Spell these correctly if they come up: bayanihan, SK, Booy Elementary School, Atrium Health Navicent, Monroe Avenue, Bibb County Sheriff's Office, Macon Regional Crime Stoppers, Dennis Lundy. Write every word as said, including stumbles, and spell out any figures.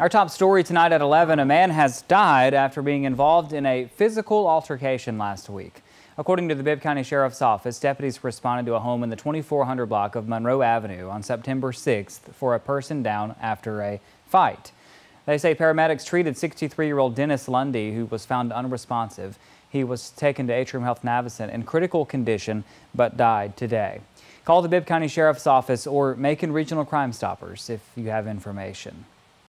Our top story tonight at eleven, a man has died after being involved in a physical altercation last week. According to the Bibb County Sheriff's Office, deputies responded to a home in the twenty-four hundred block of Monroe Avenue on September sixth for a person down after a fight. They say paramedics treated sixty-three-year-old Dennis Lundy, who was found unresponsive. He was taken to Atrium Health Navicent in critical condition but died today. Call the Bibb County Sheriff's Office or Macon Regional Crime Stoppers if you have information.